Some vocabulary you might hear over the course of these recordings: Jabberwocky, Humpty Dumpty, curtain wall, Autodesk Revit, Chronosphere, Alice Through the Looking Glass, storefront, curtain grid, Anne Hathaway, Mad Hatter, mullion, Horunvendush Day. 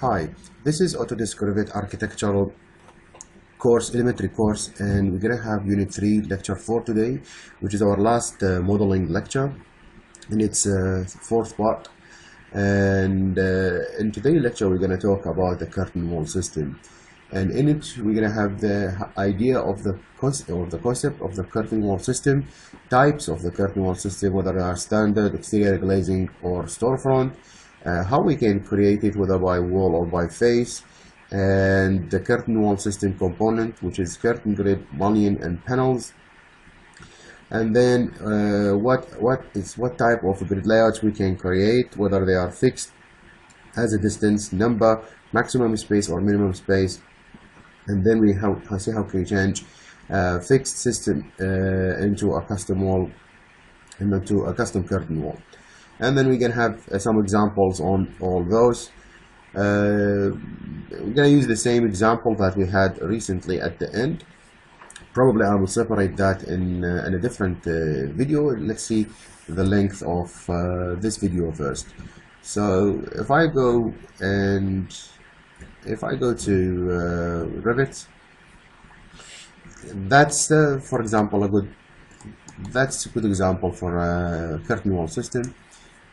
Hi, this is Autodesk Revit architectural course, elementary course, and we're gonna have unit 3 lecture 4 today, which is our last modeling lecture, and it's fourth part. And in today's lecture we're gonna talk about the curtain wall system, and in it we're gonna have the idea of the concept of the curtain wall system, types of the curtain wall system, whether they are standard, exterior glazing, or storefront. How we can create it, whether by wall or by face, and the curtain wall system component, which is curtain grid, mullion, and panels. And then what type of grid layouts we can create, whether they are fixed as a distance, number, maximum space, or minimum space. And then we see how can we change fixed system into a custom wall and into a custom curtain wall. And then we can have some examples on all those. We're going to use the same example that we had recently at the end. Probably I will separate that in a different video. Let's see the length of this video first. So if I go to Revit, that's for example a good example for a curtain wall system.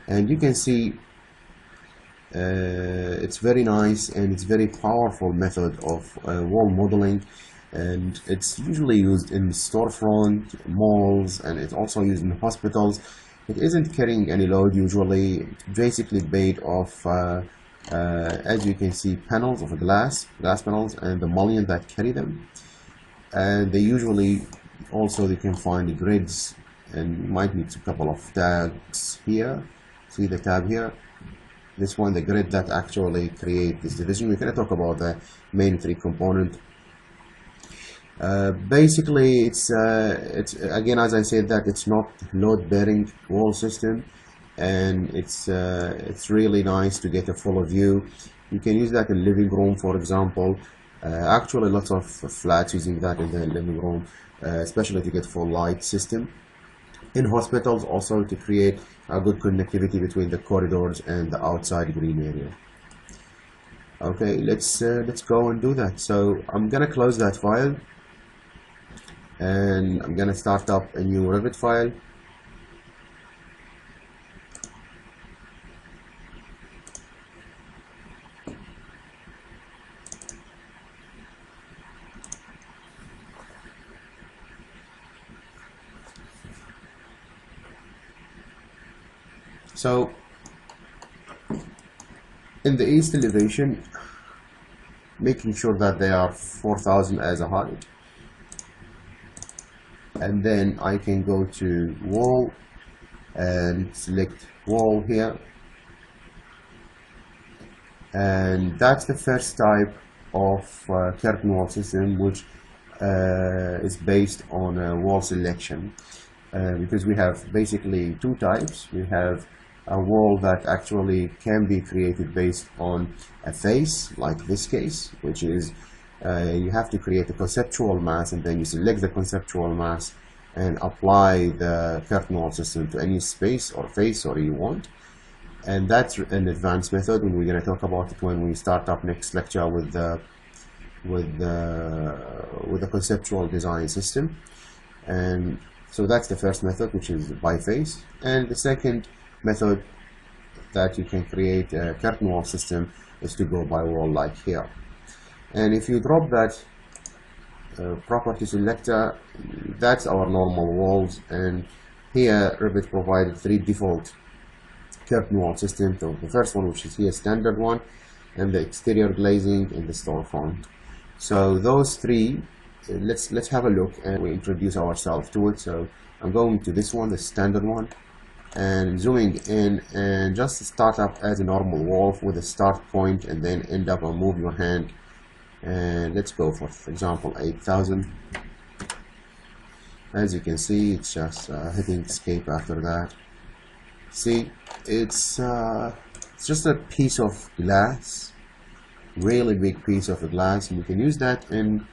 And you can see it's very nice, and it's very powerful method of wall modeling, and it's usually used in storefront, malls, and it's also used in hospitals. It isn't carrying any load usually, basically made of, as you can see, panels of glass panels, and the mullion that carry them. And they usually also you can find the grids, and you might need a couple of tags here. See the tab here, this one, the grid that actually create this division. We're going to talk about the main three component. Basically it's again, as I said, that it's not load bearing wall system, and it's really nice to get a full view. You can use that in living room, for example. Actually lots of flats using that in the living room, especially to get full light system. In hospitals also, to create a good connectivity between the corridors and the outside green area. Okay, let's go and do that. So I'm gonna close that file, and I'm gonna start up a new Revit file. So in the east elevation, making sure that they are 4000 as a height, and then I can go to wall and select wall here, and that's the first type of curtain wall system, which is based on a wall selection, because we have basically two types. We have a wall that actually can be created based on a face, like this case, which is you have to create a conceptual mass, and then you select the conceptual mass and apply the curtain wall system to any space or face or you want. And that's an advanced method, and we're going to talk about it when we start up next lecture with the conceptual design system. And so that's the first method, which is by face, and the second method that you can create a curtain wall system is to go by wall, like here. And if you drop that property selector, that's our normal walls, and here Revit provided three default curtain wall systems. So the first one, which is here, standard one, and the exterior glazing, and the storefront. So those three, let's have a look, and we introduce ourselves to it. So I'm going to this one, the standard one, and zooming in, and just start up as a normal wall with a start point, and then end up and move your hand, and let's go for example 8000. As you can see, it's just hitting escape after that. See, it's just a piece of glass, really big piece of glass, and you can use that in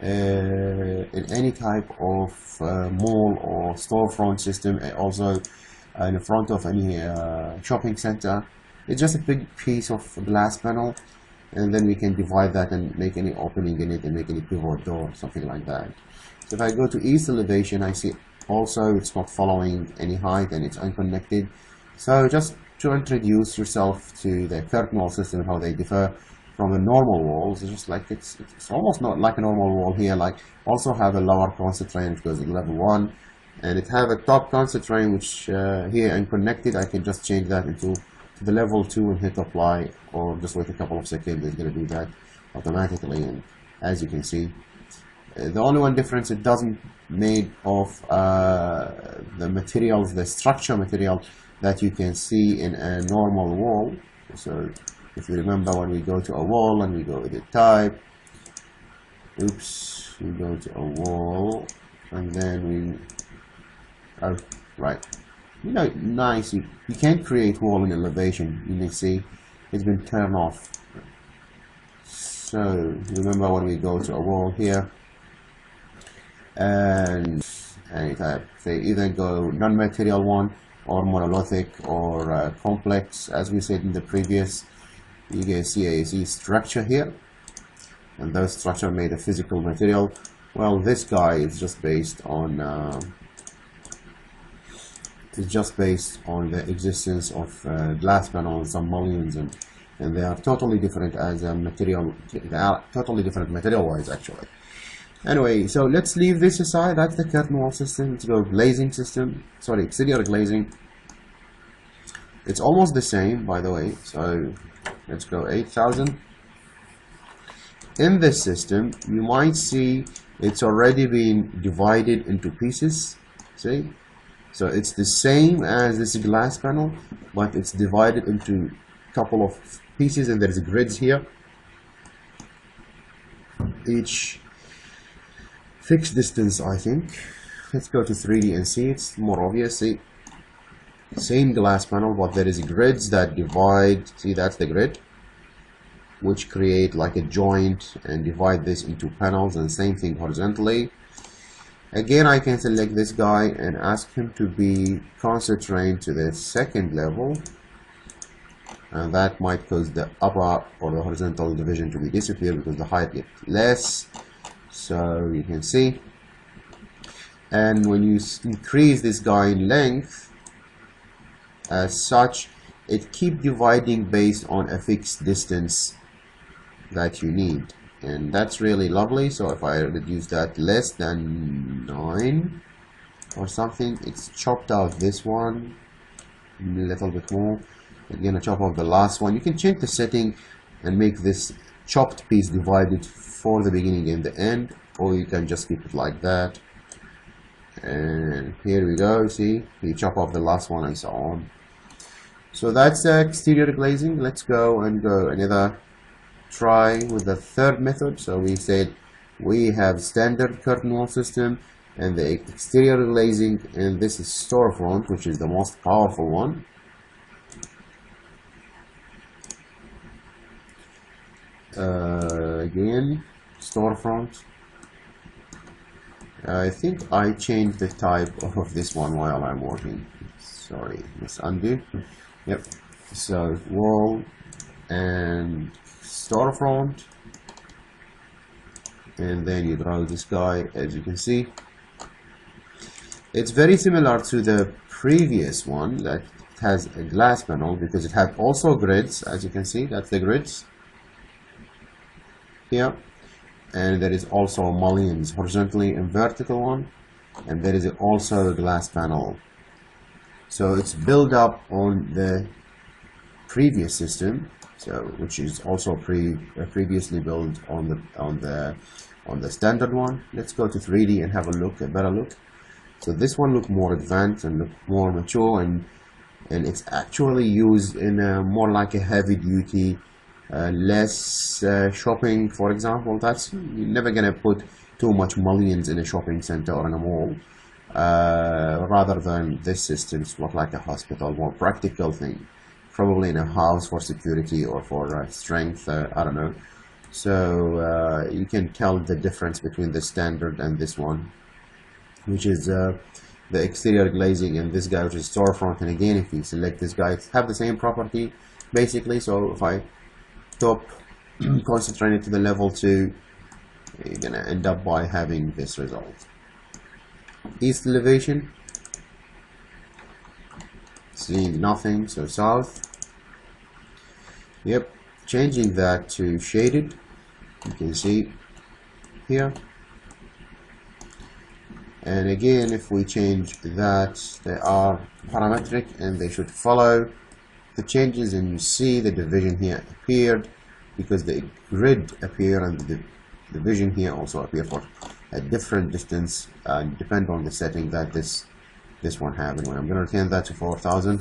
any type of mall or storefront system, and also in front of any shopping center. It's just a big piece of glass panel, and then we can divide that and make any opening in it and make any pivot door, something like that. So if I go to east elevation, I see also it's not following any height and it's unconnected. So just to introduce yourself to the curtain wall system and how they differ from the normal walls, it's just like it's almost not like a normal wall here. Like also have a lower concentrain which goes in level 1, and it have a top concentrain which here unconnected. I can just change that into the level 2 and hit apply, or just wait a couple of seconds. It's going to do that automatically, and as you can see, the only one difference, it doesn't made of the materials, the structure material that you can see in a normal wall. So if you remember, when we go to a wall and we go with the type, oops, we go to a wall and then we, oh, right. You know, nice, you can't create wall in elevation. You can see it's been turned off. So remember, when we go to a wall here and any type, they either go non-material one or monolithic or complex. As we said in the previous, you can see a structure here, and those structure made a physical material. Well, this guy is just based on it's just based on the existence of glass panels and mullions, and they are totally different as a material. They are totally different material wise actually. Anyway, so let's leave this aside. That's the curtain wall system. Let's go glazing system, sorry, exterior glazing. It's almost the same, by the way. So let's go 8000. In this system you might see it's already been divided into pieces, see? So it's the same as this glass panel, but it's divided into a couple of pieces, and there's grids here. Each fixed distance, I think. Let's go to 3D and see, it's more obvious. See, same glass panel, but there is grids that divide. See, that's the grid, which create like a joint and divide this into panels, and same thing horizontally. Again, I can select this guy and ask him to be concentrated to the second level, and that might cause the upper or the horizontal division to be disappear because the height gets less. So you can see, and when you increase this guy in length as such, it keep dividing based on a fixed distance that you need. And that's really lovely. So if I reduce that less than 9 or something, it's chopped out this one a little bit more. Again, I chop off the last one. You can change the setting and make this chopped piece divided for the beginning and the end, or you can just keep it like that. And here we go, see, you chop off the last one and so on. So that's exterior glazing. Let's go and go another try with the third method. So we said we have standard curtain wall system and the exterior glazing, and this is storefront, which is the most powerful one. Again, storefront. I think I changed the type of this one while I'm working. Sorry, let's undo. Yep, so wall and storefront, and then you draw this guy. As you can see, it's very similar to the previous one that has a glass panel, because it had also grids. As you can see, that's the grids here, and there is also mullions horizontally and vertical one, and there is also a glass panel. So it's built up on the previous system, so which is also previously built on the standard one. Let's go to 3D and have a look, a better look. So this one look more advanced and look more mature, and it's actually used in a more like a heavy duty, less shopping, for example. That's, you're never gonna put too much mullions in a shopping center or in a mall, rather than this system's more like a hospital, more practical thing. Probably in a house for security or for strength, I don't know. So you can tell the difference between the standard and this one, which is the exterior glazing, and this guy which is storefront. And again, if you select this guy, it's have the same property basically. So if I top concentrated to the level 2, you're going to end up by having this result. East elevation, seeing nothing, so south. Yep, changing that to shaded, you can see here. And again, if we change that, they are parametric and they should follow the changes, and you see the division here appeared because the grid appeared, and the division here also appeared for a different distance and depend on the setting that this one happened. When I'm going to return that to 4,000.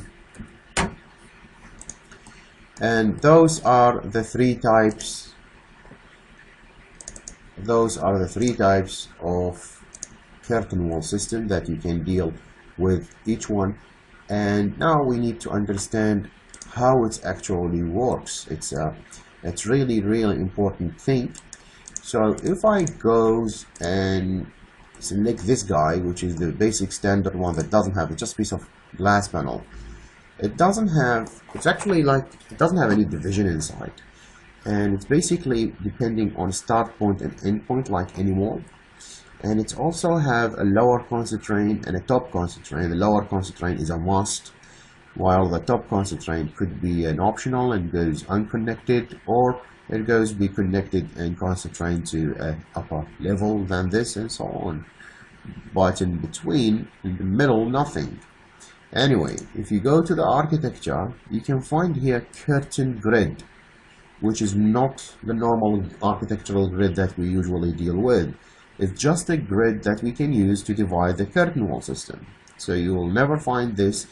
And those are the three types. Those are the three types of curtain wall system that you can deal with each one. And now we need to understand how it actually works. It's really important thing. So if I goes and select this guy, which is the basic standard one that doesn't have, it's just a piece of glass panel. It doesn't have, it's actually like, it doesn't have any division inside. And it's basically depending on start point and end point like any wall. And it also have a lower constraint and a top constraint. The lower constraint is a must, while the top constraint could be an optional and goes unconnected, or it goes be connected and constrained to an upper level than this, and so on. But in between, in the middle, nothing. Anyway, if you go to the architecture, you can find here curtain grid, which is not the normal architectural grid that we usually deal with. It's just a grid that we can use to divide the curtain wall system. So you will never find this,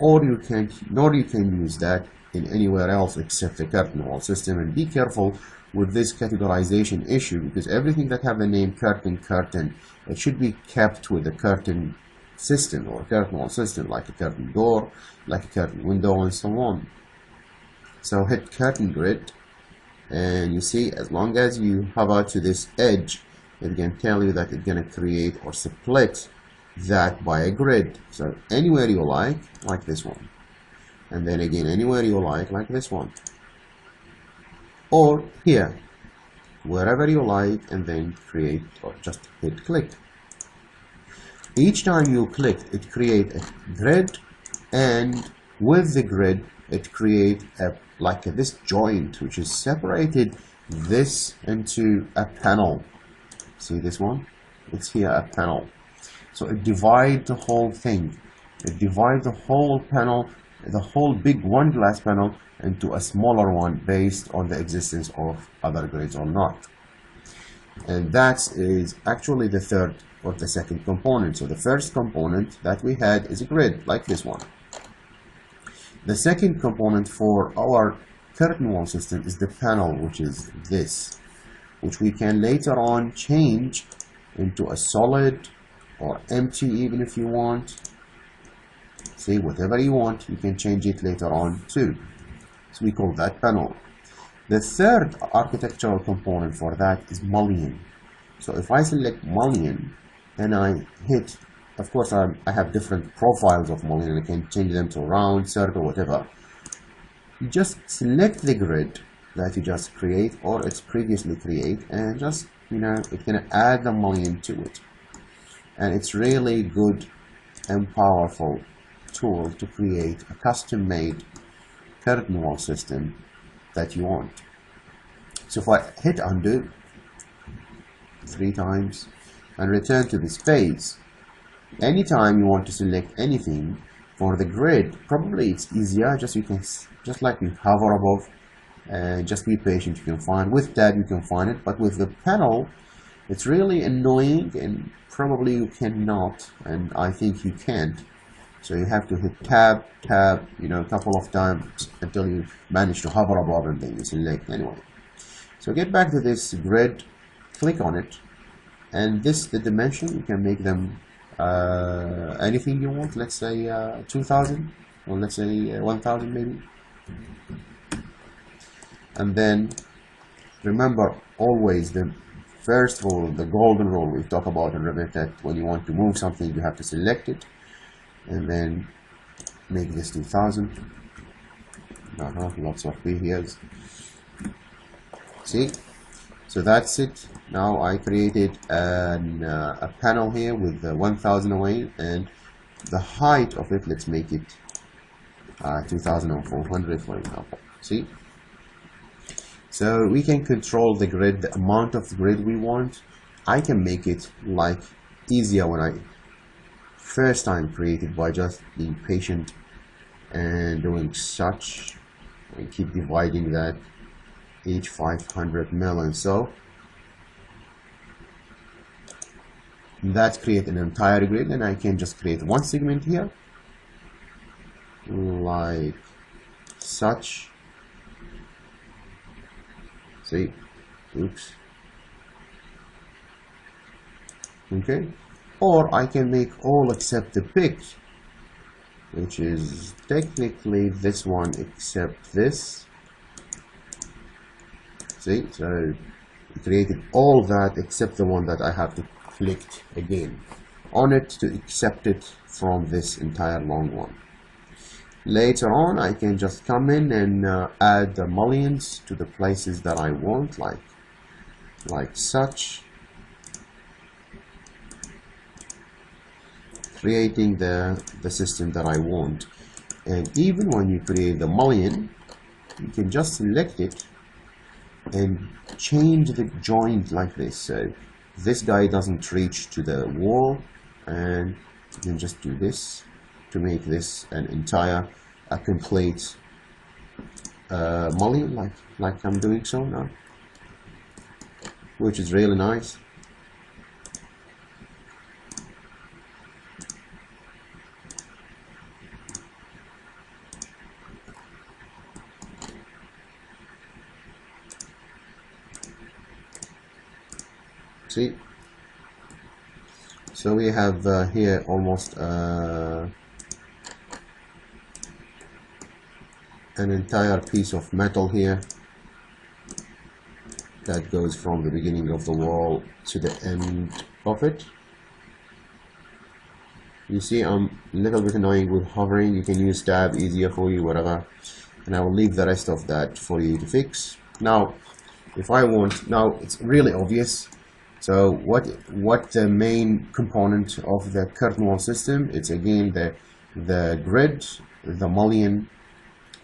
or you can, nor you can use that in anywhere else except the curtain wall system. And be careful with this categorization issue, because everything that have the name curtain, it should be kept with the curtain system or curtain wall system, like a curtain door, like a curtain window, and so on. So hit curtain grid, and you see as long as you hover to this edge, it can tell you that it's going to create or split that by a grid. So anywhere you like this one, and then again anywhere you like this one, or here, wherever you like, and then create, or just hit click. Each time you click, it creates a grid, and with the grid it creates this joint, which is separated this into a panel. See this one? It's here a panel. So it divides the whole thing. It divides the whole panel, the whole big one glass panel, into a smaller one based on the existence of other grids or not. And that is actually the third or the second component. So the first component that we had is a grid like this one. The second component for our curtain wall system is the panel, which is this, which we can later on change into a solid or empty, even if you want. See, whatever you want, you can change it later on too. So we call that panel. The third architectural component for that is mullion. So if I select mullion and I hit, of course I have different profiles of mullion, I can change them to round, circle, whatever. You just select the grid that you just create or it's previously create, and just, you know, it's gonna add the mullion to it. And it's really good and powerful tool to create a custom made curtain wall system that you want. So if I hit undo 3 times and return to this page, anytime you want to select anything for the grid, probably it's easier, just like you hover above, and just be patient, you can find with tab you can find it, but with the panel it's really annoying and probably you cannot, and I think you can't. So you have to hit tab, you know, a couple of times until you manage to hover above and then you select anyway. So get back to this grid, click on it, and this, the dimension, you can make them anything you want, let's say 2000, or let's say 1000 maybe. And then remember always the first rule, the golden rule we talk about in Revit, that when you want to move something you have to select it and then make this 2000. Lots of videos. See, so that's it. Now I created a panel here with 1000 away, and the height of it, let's make it 2400 for example. See, so we can control the grid, the amount of the grid we want. I can make it like easier when I first time created by just being patient and doing such. I keep dividing that each 500 mil, and so that create an entire grid. And I can just create one segment here like such. See, oops, okay. Or I can make all except the pick, which is technically this one except this. See, so I created all that except the one that I have to click again on it to accept it from this entire long one. Later on I can just come in and add the mullions to the places that I want, like such, creating the system that I want. And even when you create the mullion, you can just select it and change the joint like this. So this guy doesn't reach to the wall, and you can just do this to make this an entire, a complete mullion, like I'm doing so now, which is really nice. See, so we have here almost an entire piece of metal here that goes from the beginning of the wall to the end of it. You see, I'm a little bit annoying with hovering. You can use tab, easier for you, whatever, and I will leave the rest of that for you to fix. Now if I want, now it's really obvious. So what the main component of the curtain wall system? It's again the grid, the mullion,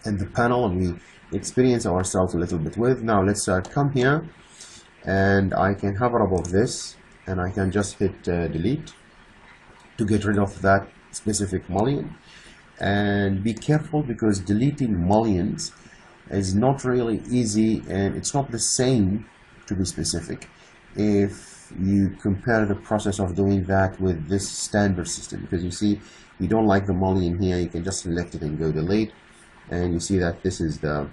and the panel, and we experience ourselves a little bit with. Now let's come here, and I can hover above this, and I can just hit delete to get rid of that specific mullion. And be careful, because deleting mullions is not really easy, and it's not the same, to be specific, if you compare the process of doing that with this standard system. Because you see, you don't like the mullion here, you can just select it and go delete, and you see that this is the,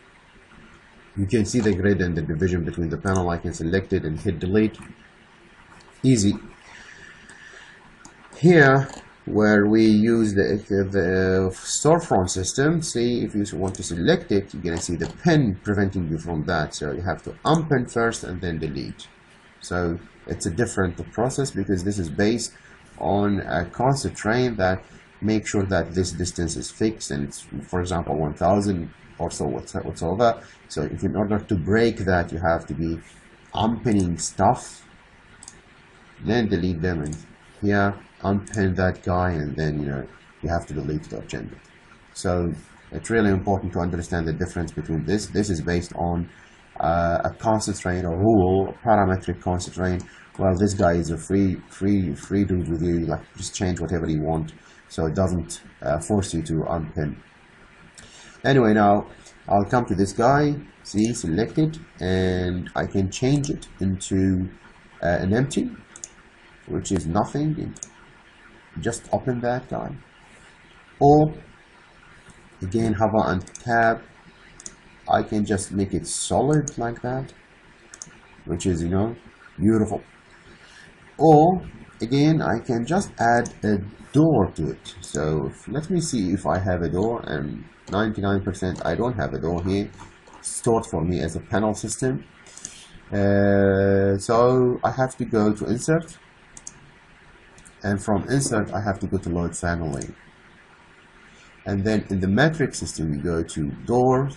you can see the grid and the division between the panel. I can select it and hit delete, easy. Here where we use the storefront system, see, if you want to select it, you're going to see the pin preventing you from that, so you have to unpin first and then delete. So it's a different process, because this is based on a constraint that make sure that this distance is fixed, and it's, for example, 1000 or so whatsoever. So if in order to break that, you have to be unpinning stuff, then delete them, and here unpin that guy, and then you know you have to delete it or change it. So it's really important to understand the difference between this. This is based on a constraint, a rule, a parametric constraint. Well, this guy is a free dude with you, like just change whatever you want, so it doesn't force you to unpin. Anyway, now I'll come to this guy, see, select it, and I can change it into an empty, which is nothing. Just open that guy, or again hover and tab. I can just make it solid like that, which is, you know, beautiful. Or again, I can just add a door to it. So let me see if I have a door, and 99% I don't have a door here stored for me as a panel system. So I have to go to insert, and from insert I have to go to load family, and then in the metric system we go to door.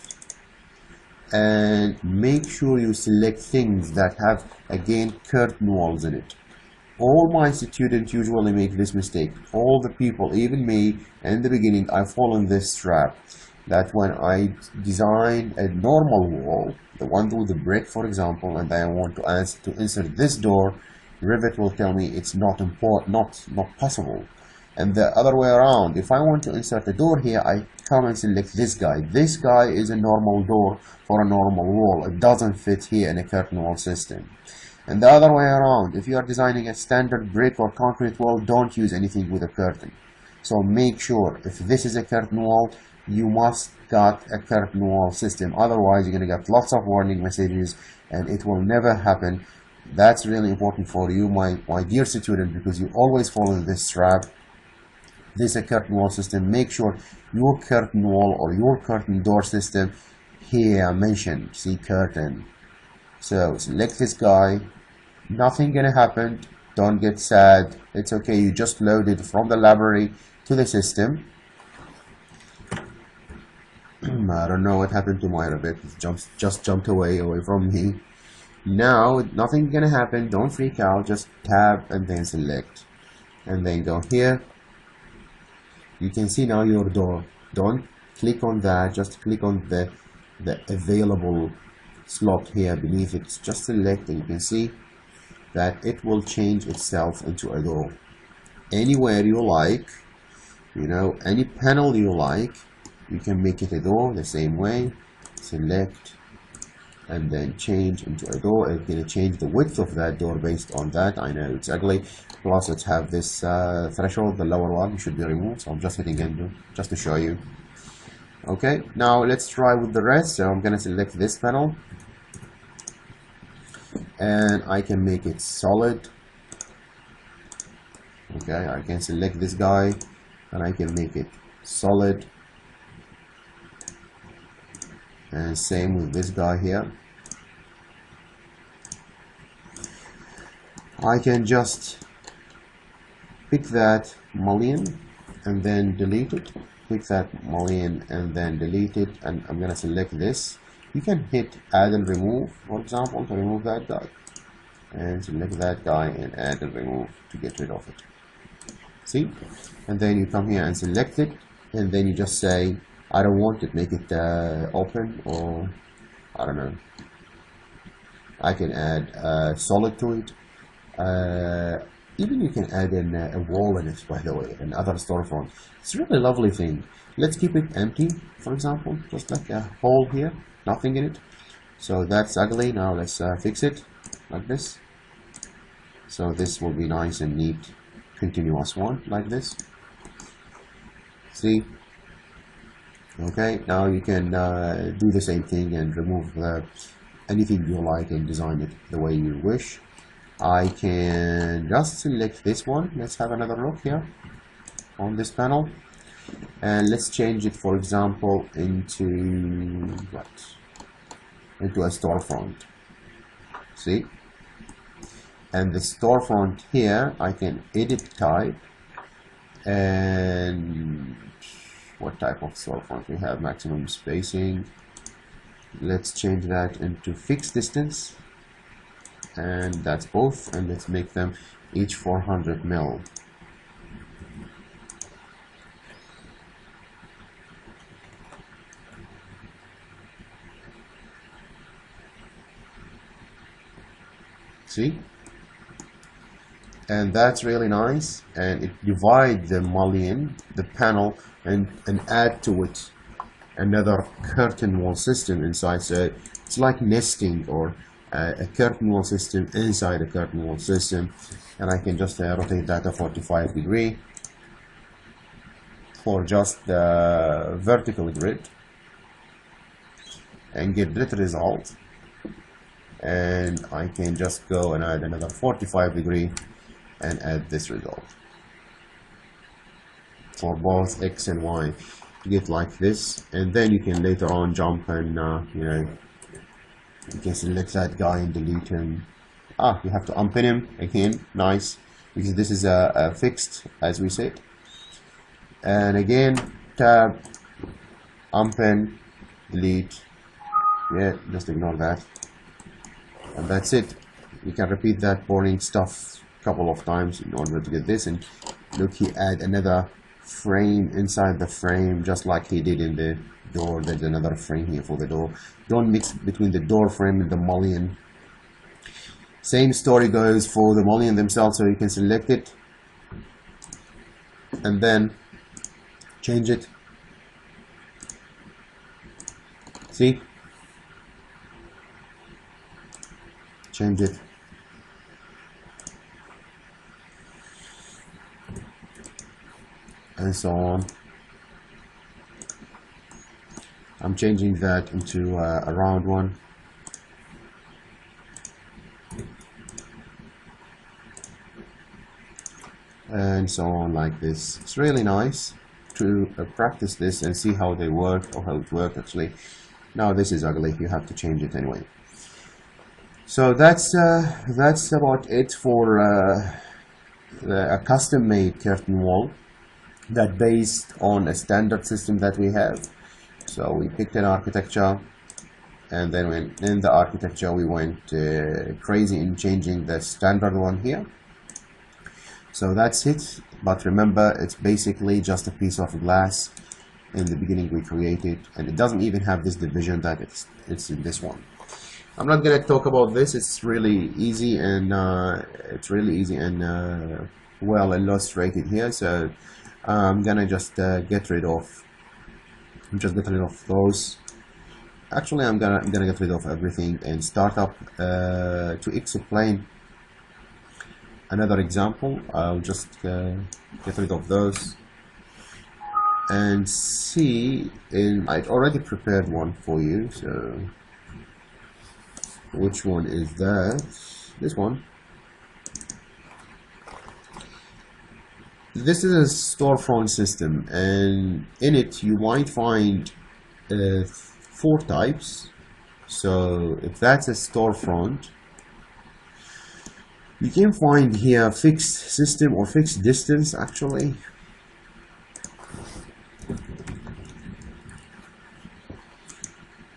and make sure you select things that have, again, curtain walls in it. All my students usually make this mistake. All the people, even me, in the beginning, I fall in this trap. That when I design a normal wall, the one with the brick, for example, and I want to insert this door, Revit will tell me it's not possible. And the other way around, if I want to insert a door here, I come and select this guy. This guy is a normal door for a normal wall. It doesn't fit here in a curtain wall system. And the other way around, if you are designing a standard brick or concrete wall, don't use anything with a curtain. So make sure if this is a curtain wall, you must got a curtain wall system. Otherwise, you're going to get lots of warning messages and it will never happen. That's really important for you, my dear student, because you always fall in this trap. This is a curtain wall system. Make sure your curtain wall or your curtain door system here mentioned. See curtain. So select this guy. Nothing going to happen. Don't get sad. It's okay. You just loaded from the library to the system. I don't know what happened to my Revit. It just jumped away from me. Now, nothing's gonna happen. Don't freak out. Just tab and then select. And then go here. You can see now your door. Don't click on that. Just click on the available slot here beneath it. Just select and you can see that it will change itself into a door. Anywhere you like. You know, any panel you like. You can make it a door the same way. Select and then change into a door. It's going to change the width of that door based on that. I know it's ugly. Plus, it have this threshold, the lower one should be removed. So I'm just hitting undo just to show you. Okay, now let's try with the rest. So I'm going to select this panel and I can make it solid. Okay, I can select this guy and I can make it solid. And same with this guy here. I can just pick that mullion and then delete it. Pick that mullion and then delete it. And I'm going to select this. You can hit add and remove, for example, to remove that guy. And select that guy and add and remove to get rid of it. See? And then you come here and select it. And then you just say, I don't want it, make it open, or I don't know. I can add solid to it. Even you can add in a wall in it, by the way, another storefront. It's a really lovely thing. Let's keep it empty, for example, just like a hole here, nothing in it. So that's ugly. Now let's fix it like this. So this will be nice and neat, continuous one like this. See? Okay, now you can do the same thing and remove anything you like and design it the way you wish. I can just select this one. Let's have another look here on this panel. And let's change it, for example, into what? Into a storefront. See? And the storefront here, I can edit type and what type of storefront we have, maximum spacing. Let's change that into fixed distance, and that's both, and let's make them each 400 mil. See? And that's really nice, and it divides the mullion, the panel, and add to it another curtain wall system inside. So it's like nesting or a curtain wall system inside a curtain wall system. And I can just rotate that to 45 degrees for just the vertical grid and get that result. And I can just go and add another 45 degrees and add this result for both X and Y to get like this. And then you can later on jump and you know, you can select that guy and delete him. Ah, you have to unpin him again. Nice, because this is a fixed, as we said. And again, tab, unpin, delete. Yeah, just ignore that. And that's it. You can repeat that boring stuff a couple of times in order to get this. And look, he add another frame inside the frame, just like he did in the door. There's another frame here for the door. Don't mix between the door frame and the mullion. Same story goes for the mullion themselves, so you can select it and then change it. See? Change it. And so on. I'm changing that into a round one. And so on, like this. It's really nice to practice this and see how they work, or how it works actually. Now this is ugly, you have to change it anyway. So that's about it for a custom-made curtain wall that based on a standard system that we have. So we picked an architecture, and then in the architecture we went crazy in changing the standard one here. So that's it, but remember, it's basically just a piece of glass. In the beginning we created, and it doesn't even have this division that it's in this one. I'm not gonna talk about this. It's really easy, and well illustrated here. So I'm gonna just get rid of those. Actually, I'm gonna get rid of everything and start up to explain another example. I'll just get rid of those and see. And I already prepared one for you. So which one is that? This one. This is a storefront system, and in it you might find 4 types. So if that's a storefront, you can find here fixed system or fixed distance actually.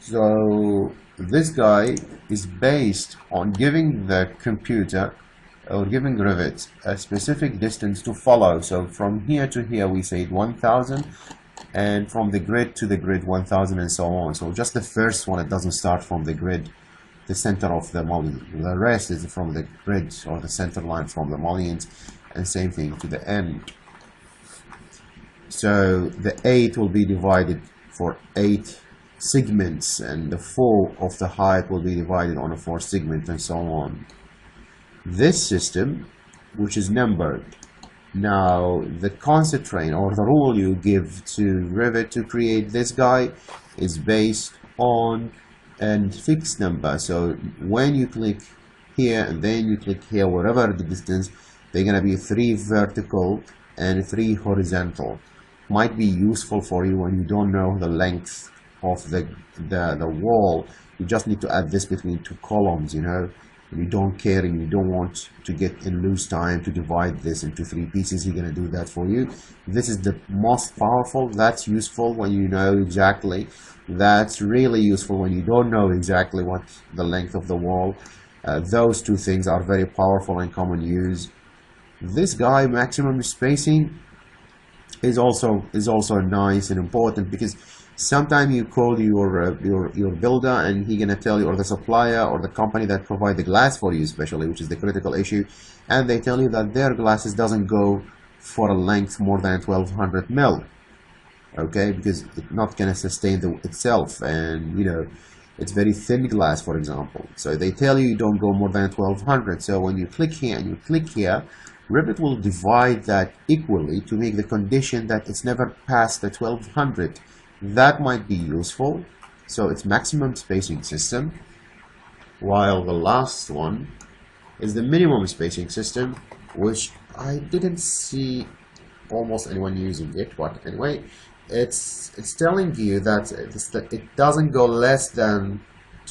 So this guy is based on giving the computer or giving Revit a specific distance to follow. So from here to here we say 1000, and from the grid to the grid 1000, and so on. So just the first one, it doesn't start from the grid, the center of the mullion. The rest is from the grid or the center line from the mullions, and same thing to the end. So the 8 will be divided for 8 segments, and the 4 of the height will be divided on a 4 segment, and so on. This system, which is numbered, now the constraint or the rule you give to Revit to create this guy is based on a fixed number. So when you click here and then you click here, wherever the distance, they're gonna be 3 vertical and 3 horizontal. Might be useful for you when you don't know the length of the wall. You just need to add this between 2 columns, you know. You don't care, and you don't want to get in lose time to divide this into 3 pieces. You're gonna do that for you. This is the most powerful. That's useful when you know exactly. That's really useful when you don't know exactly what the length of the wall. Those 2 things are very powerful and common use. This guy, maximum spacing, is also nice and important, because sometimes you call your builder, and he's gonna tell you, or the supplier or the company that provide the glass for you especially, which is the critical issue, and they tell you that their glasses doesn't go for a length more than 1200 mil, okay, because it's not gonna sustain itself, and you know, it's very thin glass, for example. So they tell you don't go more than 1200. So when you click here and you click here, Revit will divide that equally to make the condition that it's never past the 1200. That might be useful. So it's maximum spacing system, while the last one is the minimum spacing system, which I didn't see almost anyone using it, but anyway, it's telling you that it doesn't go less than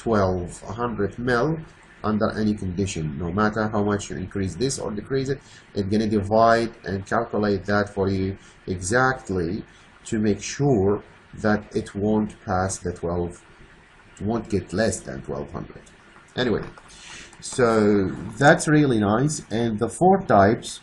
1200 mil under any condition. No matter how much you increase this or decrease it, it's gonna divide and calculate that for you exactly to make sure that it won't pass the 12 won't get less than 1200. Anyway, so that's really nice. And the four types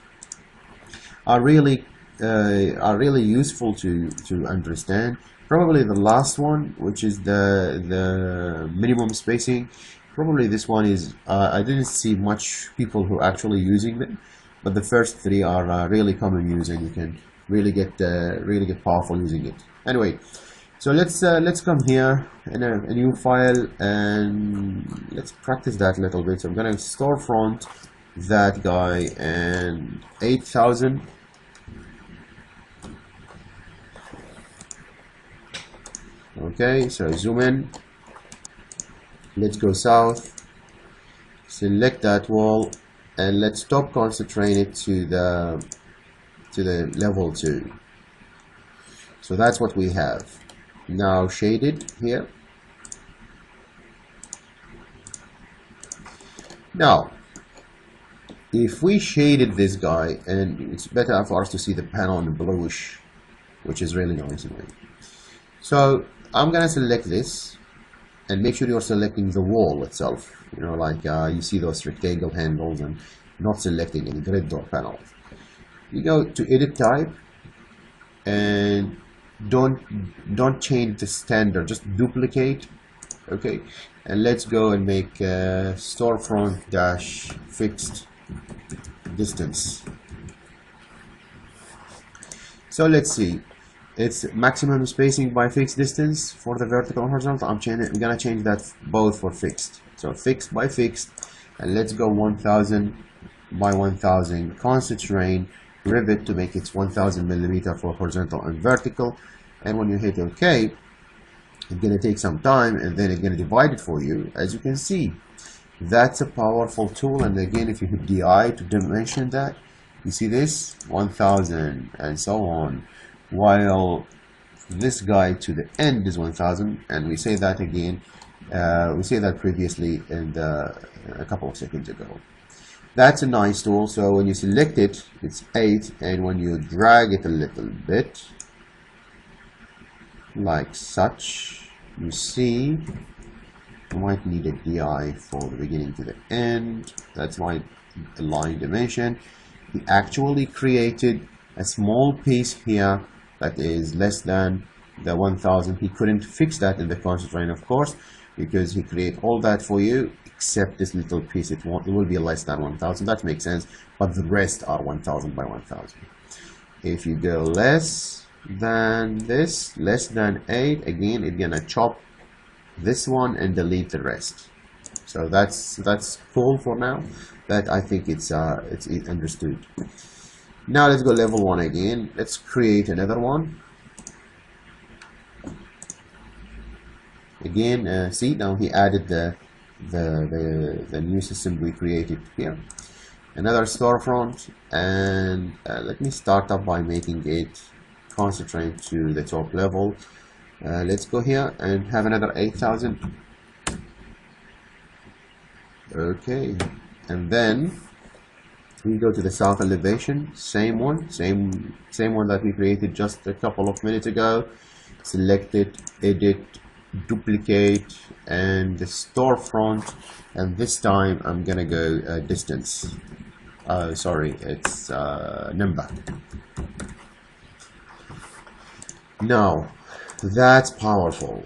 are really useful to understand. Probably the last one, which is the minimum spacing. Probably this one is I didn't see much people who are actually using them, but the first three are really common use, and you can really get powerful using it. Anyway, so let's come here in a new file and let's practice that a little bit. So I'm gonna storefront that guy and 8,000. Okay, so zoom in. Let's go south. Select that wall and let's stop concentrating it to the level 2. So that's what we have. Now shaded here. Now, if we shaded this guy, and it's better for us to see the panel in bluish, which is really nice. So I'm gonna select this, and make sure you're selecting the wall itself. You know, like you see those rectangle handles, and not selecting any grid or panel. You go to edit type, and don't change the standard. Just duplicate, okay. And let's go and make storefront dash fixed distance. So let's see. It's maximum spacing by fixed distance for the vertical and horizontal. I'm gonna change that both for fixed. So fixed by fixed, and let's go 1000 by 1000. Concentrate Revit to make it 1000 millimeter for horizontal and vertical. And when you hit OK, it's gonna take some time, and then it's gonna divide it for you. As you can see, that's a powerful tool. And again, if you hit DI to dimension that, you see this 1000 and so on. While this guy to the end is 1000, and we say that again, we say that previously in a couple of seconds ago. That's a nice tool. So when you select it, it's 8, and when you drag it a little bit, like such, you see, you might need a DI for the beginning to the end. That's my line dimension. We actually created a small piece here that is less than the 1000. He couldn't fix that in the constraint, of course, because he created all that for you except this little piece. It will be less than 1000. That makes sense, but the rest are 1000 by 1000. If you go less than this, less than 8, again it's gonna chop this one and delete the rest. So that's cool for now. That I think it's understood. Now let's go level 1 again. Let's create another one. Again, see, now he added the new system we created here. Another storefront, and let me start up by making it concentrate to the top level. Let's go here and have another 8,000. Okay, and then we go to the south elevation, same one that we created just a couple of minutes ago. Select it, edit, duplicate, and the storefront. And this time I'm gonna go distance. Sorry, it's number. Now that's powerful.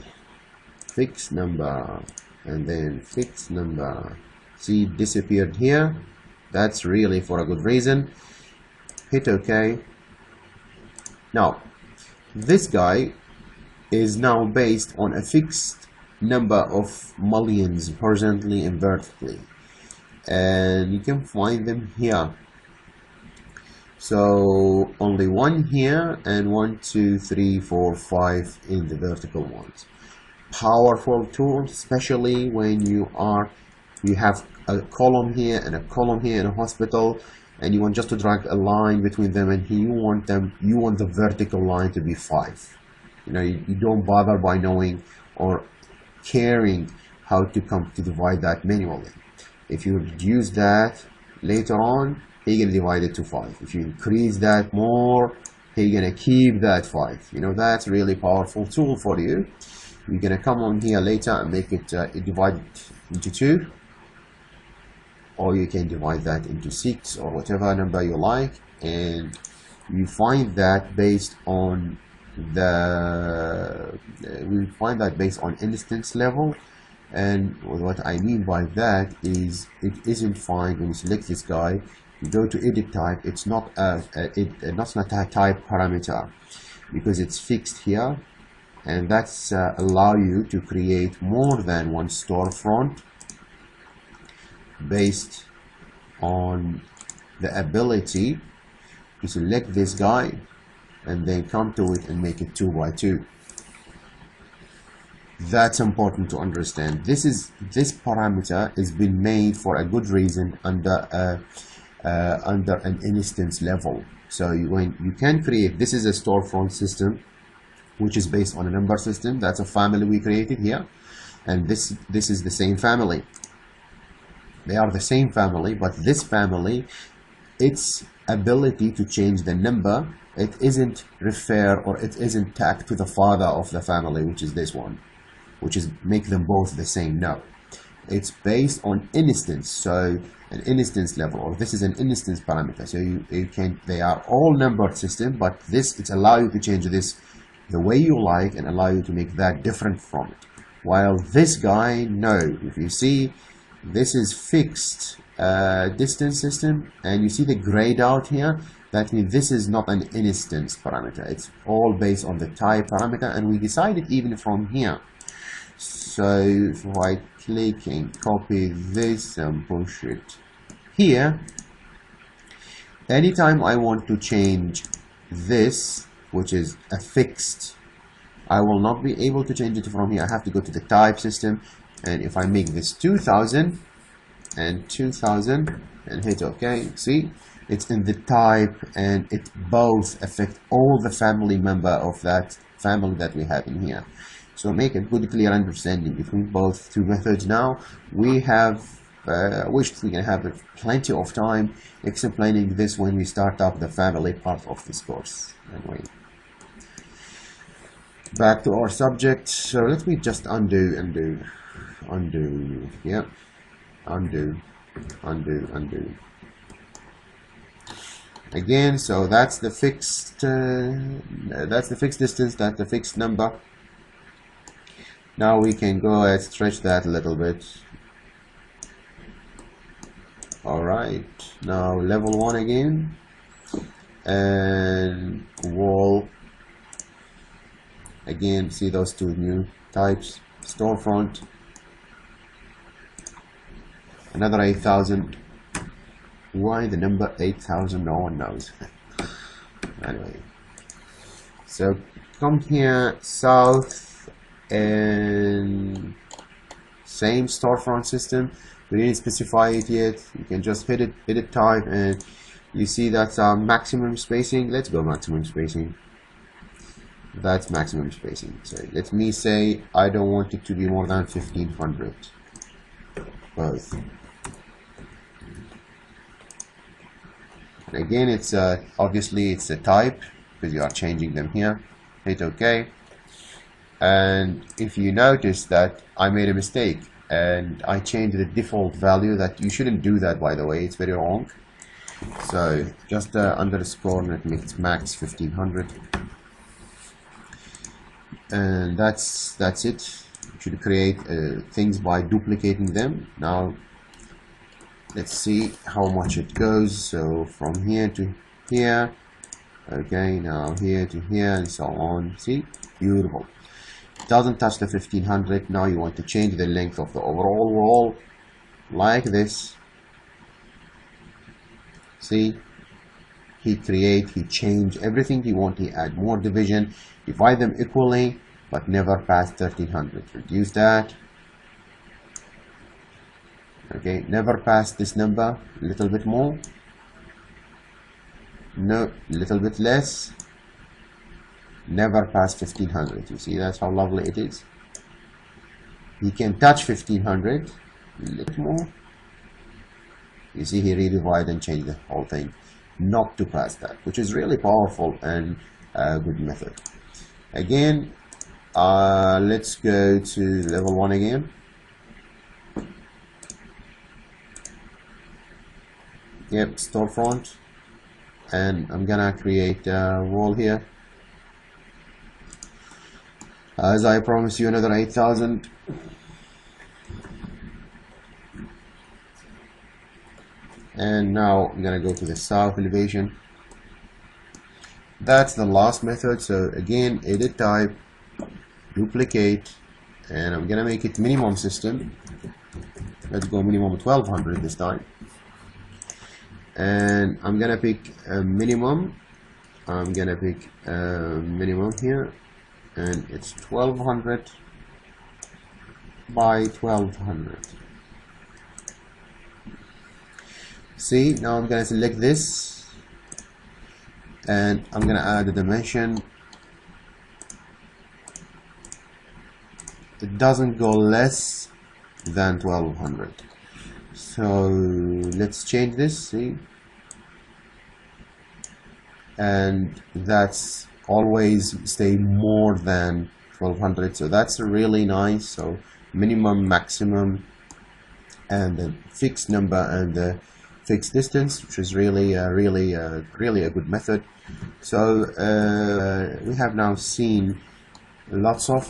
Fixed number, and then fixed number. See, it disappeared here. That's really for a good reason. Hit OK. Now, this guy is now based on a fixed number of mullions horizontally and vertically, and you can find them here. So only one here, and 1, 2, 3, 4, 5 in the vertical ones. Powerful tool, especially when you have a column here and a column here in a hospital, and you want just to drag a line between them, and here you want the vertical line to be 5. You know, you don't bother by knowing or caring how to come to divide that manually. If you reduce that later on, you're gonna divide it to 5. If you increase that more, you're gonna keep that 5. You know, that's really powerful tool for you. We're going to come on here later and make it divided into 2, or you can divide that into 6 or whatever number you like, and you find that based on the instance level. And what I mean by that is it isn't fine when you select this guy, you go to edit type, it's not a type parameter because it's fixed here, and that's allow you to create more than one storefront based on the ability to select this guy and then come to it and make it 2 by 2. That's important to understand. This parameter has been made for a good reason under under an instance level. So you can create, this is a storefront system which is based on a number system. That's a family we created here, and this is the same family. They are the same family, but this family, its ability to change the number, it isn't refer or it isn't tagged to the father of the family, which is this one, which is make them both the same. No, it's based on instance, so an instance level, or this is an instance parameter. So you can, they are all numbered system, but this, it's allow you to change this the way you like and allow you to make that different from it. While this guy, no, if you see, this is fixed distance system, and you see the grayed out here, that means this is not an instance parameter. It's all based on the type parameter, and we decided even from here. So right clicking, copy this and push it here. Anytime I want to change this, which is a fixed, I will not be able to change it from here. I have to go to the type system, and if I make this 2000 and 2000 and hit OK, see, it's in the type, and it both affect all the family member of that family that we have in here. So make a good clear understanding between both two methods. Now we have, I wish we can have plenty of time explaining this when we start up the family part of this course. Anyway, back to our subject. So let me just undo. Again, so that's the fixed distance, that's the fixed number. Now we can go and stretch that a little bit. All right, now level 1 again, and wall again. See those two new types, storefront, another 8000. Why the number 8000? No one knows. Anyway, so come here south, and same storefront system. We didn't specify it yet. You can just hit it type, and you see that's our maximum spacing. Let's go maximum spacing. That's maximum spacing. So let me say I don't want it to be more than 1500. Both. And again, it's obviously it's a type because you are changing them here. Hit OK. And if you notice that I made a mistake and I changed the default value, that you shouldn't do that, by the way, it's very wrong. So just underscore, and it makes max 1500, and that's it. You should create things by duplicating them. Now let's see how much it goes. So from here to here, okay, now here to here, and so on. See, beautiful. Doesn't touch the 1500. Now you want to change the length of the overall wall like this. See, he changed everything he wanted. He add more division, divide them equally, but never pass 1300. Reduce that. Okay, never pass this number. A little bit more, no, little bit less. Never pass 1500. You see, that's how lovely it is. He can touch 1500, a little more. You see, he redivided and changed the whole thing not to pass that, which is really powerful and a good method. Again, Let's go to level 1 again. Yep, storefront, and I'm gonna create a wall here. As I promised you, another 8,000. And now I'm gonna go to the south elevation. That's the last method. So again, edit type, duplicate, and I'm gonna make it minimum system. Let's go minimum 1200 this time. And I'm gonna pick a minimum. I'm gonna pick a minimum here, and it's 1200 by 1200. See, now I'm gonna select this, and I'm gonna add a dimension. It doesn't go less than 1200. So let's change this, see, and that's always stay more than 1200. So that's really nice. So minimum, maximum, and the fixed number and the fixed distance, which is really, really a good method. So we have now seen lots of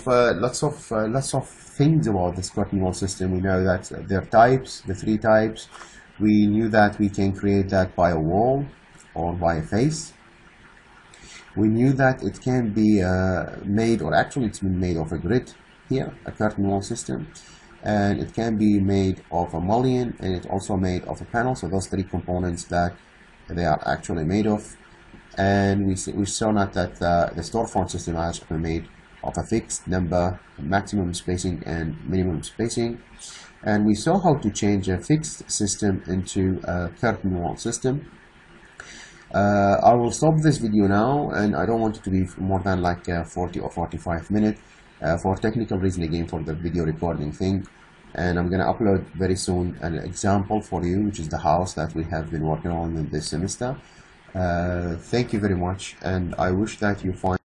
things about this curtain wall system. We know that there are types, the three types. We knew that we can create that by a wall or by a face. We knew that it can be made, or actually it's been made of a grid here, a curtain wall system, and it can be made of a mullion, and it's also made of a panel. So those three components that they are actually made of. And we saw not that the storefront system has been made of a fixed number, maximum spacing and minimum spacing. And we saw how to change a fixed system into a curtain wall system. I will stop this video now, and I don't want it to be more than like 40 or 45 minutes for technical reason, again, for the video recording thing. And I'm gonna upload very soon an example for you, which is the house that we have been working on in this semester. Thank you very much, and I wish that you find